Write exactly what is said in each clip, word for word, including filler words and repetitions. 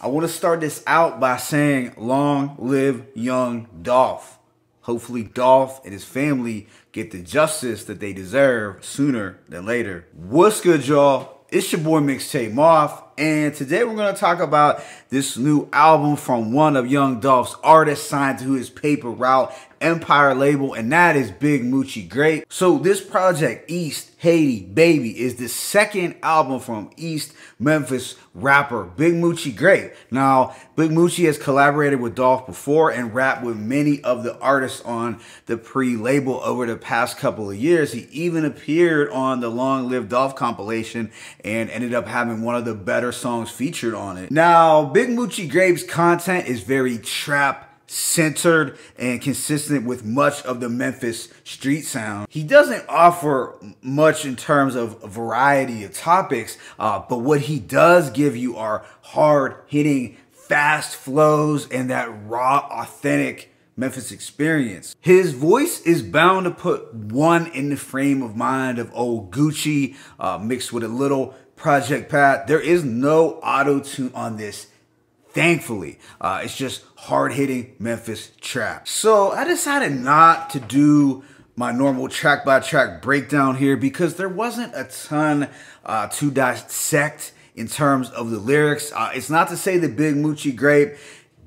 I want to start this out by saying long live Young Dolph. Hopefully Dolph and his family get the justice that they deserve sooner than later. What's good, y'all? It's your boy Mixtape Moth, and today we're going to talk about this new album from one of Young Dolph's artists signed to his Paper Route Empire label, and that is Big Moochie Grape. So this project, East Haiti Baby, is the second album from East Memphis rapper Big Moochie Grape. Now, Big Moochie has collaborated with Dolph before and rapped with many of the artists on the pre-label over the past couple of years. He even appeared on the Long Live Dolph compilation and ended up having one of the better songs featured on it. Now, Big Moochie Grape's content is very trap centered and consistent with much of the Memphis street sound. He doesn't offer much in terms of a variety of topics, uh, but what he does give you are hard-hitting, fast flows and that raw, authentic Memphis experience. His voice is bound to put one in the frame of mind of old Gucci, uh, mixed with a little Project Pat. There is no auto-tune on this, thankfully. Uh, it's just hard-hitting Memphis trap. So I decided not to do my normal track-by-track breakdown here because there wasn't a ton uh, to dissect in terms of the lyrics. Uh, it's not to say that Big Moochie Grape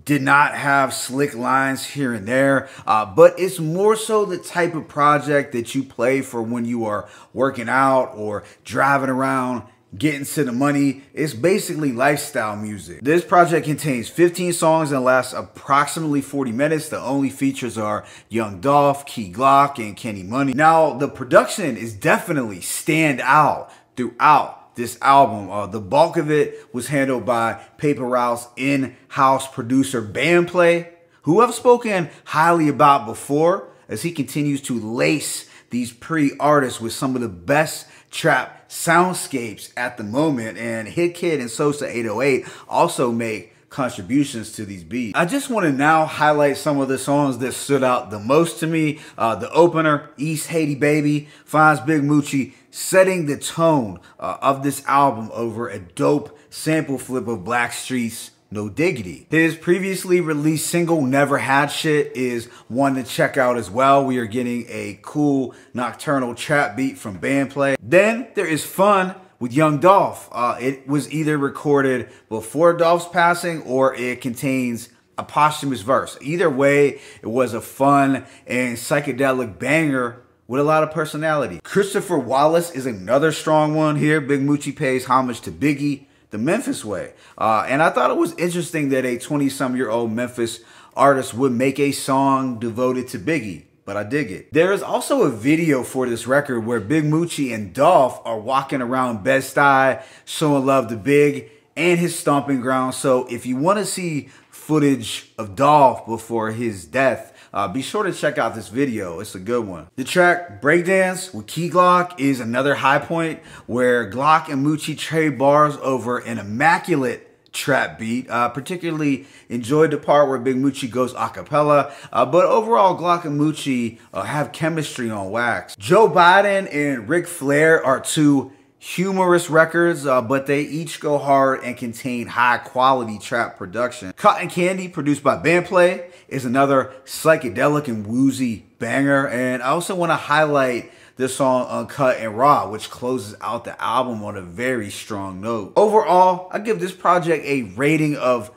did not have slick lines here and there, uh, but it's more so the type of project that you play for when you are working out or driving around, getting to the money. It's basically lifestyle music. This project contains fifteen songs and lasts approximately forty minutes. The only features are Young Dolph, Key Glock, and Kenny Money. Now, the production is definitely stand out throughout this album. Uh, the bulk of it was handled by Paper Route's in-house producer Bandplay, who I've spoken highly about before, as he continues to lace these pre-artists with some of the best trap soundscapes at the moment, and Hit Kid and Sosa eight oh eight also make contributions to these beats. I just want to now highlight some of the songs that stood out the most to me. Uh, the opener, East Haiti Baby, finds Big Moochie setting the tone uh, of this album over a dope sample flip of Black Street's No Diggity. His previously released single, Never Had Shit, is one to check out as well. We are getting a cool nocturnal trap beat from Bandplay. Then there is Fun with Young Dolph. Uh, it was either recorded before Dolph's passing or it contains a posthumous verse. Either way, it was a fun and psychedelic banger with a lot of personality. Christopher Wallace is another strong one here. Big Moochie pays homage to Biggie, the Memphis way. Uh, and I thought it was interesting that a twenty-some-year-old Memphis artist would make a song devoted to Biggie, but I dig it. There is also a video for this record where Big Moochie and Dolph are walking around Bed-Stuy, showing love to Big and his stomping ground. So if you want to see footage of Dolph before his death, Uh, be sure to check out this video. It's a good one. The track Breakdance with Key Glock is another high point where Glock and Moochie trade bars over an immaculate trap beat. Uh, particularly enjoyed the part where Big Moochie goes a cappella. Uh, but overall, Glock and Moochie uh, have chemistry on wax. Joe Biden and Ric Flair are two humorous records, uh, but they each go hard and contain high quality trap production. Cotton Candy, produced by Bandplay, is another psychedelic and woozy banger, and I also want to highlight this song Uncut and Raw, which closes out the album on a very strong note. Overall, I give this project a rating of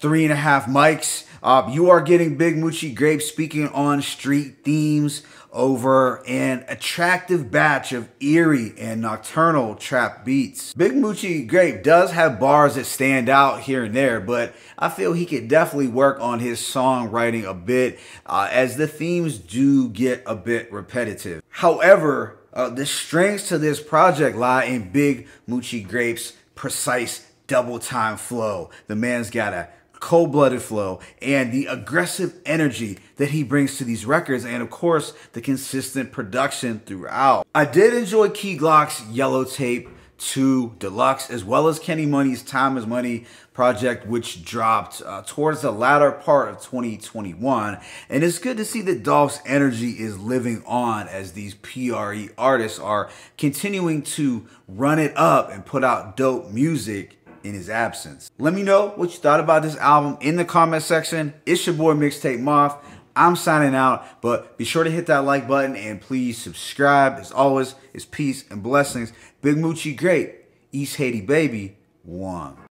three and a half mics. Uh, you are getting Big Moochie Grape speaking on street themes over an attractive batch of eerie and nocturnal trap beats. Big Moochie Grape does have bars that stand out here and there, but I feel he could definitely work on his songwriting a bit, uh, as the themes do get a bit repetitive. However, uh, the strengths to this project lie in Big Moochie Grape's precise double-time flow. The man's got a cold-blooded flow and the aggressive energy that he brings to these records, and of course the consistent production throughout. I did enjoy Key Glock's Yellow Tape two Deluxe, as well as Kenny Money's Time Is Money project, which dropped uh, towards the latter part of twenty twenty-one, and it's good to see that Dolph's energy is living on as these P R E artists are continuing to run it up and put out dope music in his absence. Let me know what you thought about this album in the comment section. It's your boy Mixtape Moth. I'm signing out, but be sure to hit that like button and please subscribe. As always, it's peace and blessings. Big Moochie Grape, East Haiti Baby, one.